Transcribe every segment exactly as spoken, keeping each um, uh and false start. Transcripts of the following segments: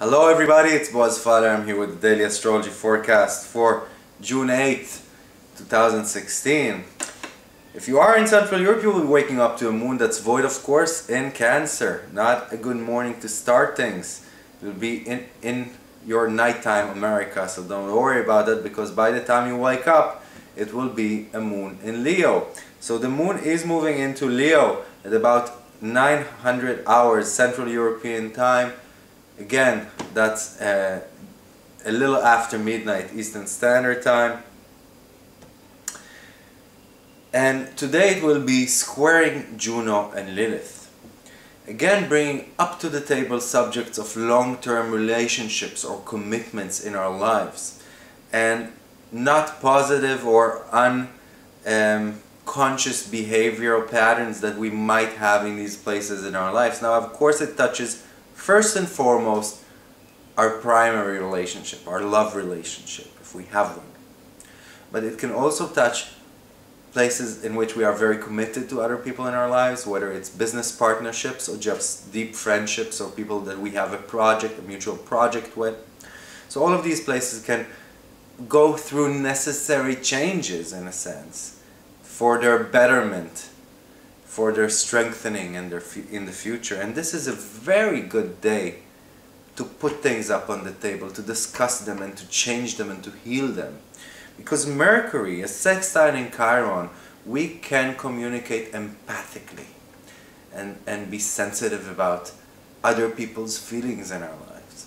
Hello everybody, it's Boaz Fyler. I'm here with the Daily Astrology Forecast for June eighth, two thousand sixteen. If you are in Central Europe, you'll be waking up to a moon that's void, of course, in Cancer. Not a good morning to start things. It'll be in, in your nighttime America, so don't worry about it, because by the time you wake up, it will be a moon in Leo. So the moon is moving into Leo at about nine hundred hours Central European time. Again, that's uh, a little after midnight Eastern Standard Time. And today it will be squaring Juno and Lilith. Again, bringing up to the table subjects of long-term relationships or commitments in our lives. And not positive or unconscious um, behavioral patterns that we might have in these places in our lives. Now, of course, it touches first and foremost our primary relationship, our love relationship, if we have one. But it can also touch places in which we are very committed to other people in our lives, whether it's business partnerships or just deep friendships or people that we have a project, a mutual project with. So all of these places can go through necessary changes, in a sense, for their betterment, for their strengthening in, their in the future. And this is a very good day to put things up on the table, to discuss them and to change them and to heal them. Because Mercury is sextile in Chiron, we can communicate empathically and, and be sensitive about other people's feelings in our lives.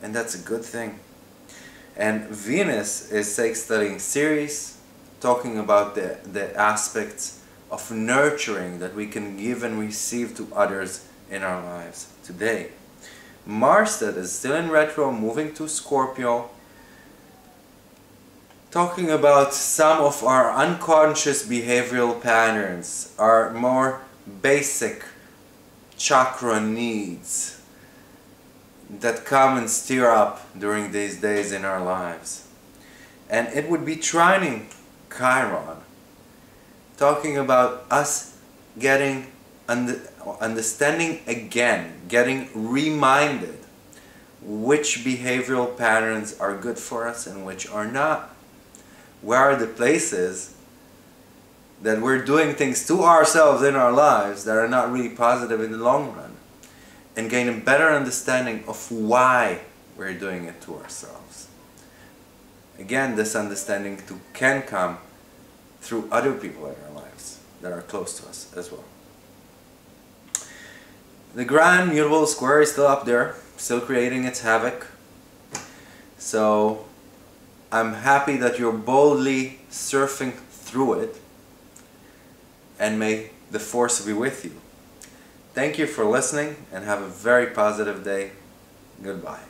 And that's a good thing. And Venus is sextiling Ceres, talking about the, the aspects of nurturing that we can give and receive to others in our lives today. Mars, that is still in retro, moving to Scorpio, talking about some of our unconscious behavioral patterns, our more basic chakra needs that come and stir up during these days in our lives. And it would be trining Chiron, talking about us getting under, understanding again, getting reminded which behavioral patterns are good for us and which are not. Where are the places that we're doing things to ourselves in our lives that are not really positive in the long run, and gain a better understanding of why we're doing it to ourselves. Again, this understanding too can come through other people in our lives that are close to us as well. The Grand Mutable Square is still up there, still creating its havoc. So I'm happy that you're boldly surfing through it, and may the force be with you. Thank you for listening, and have a very positive day. Goodbye.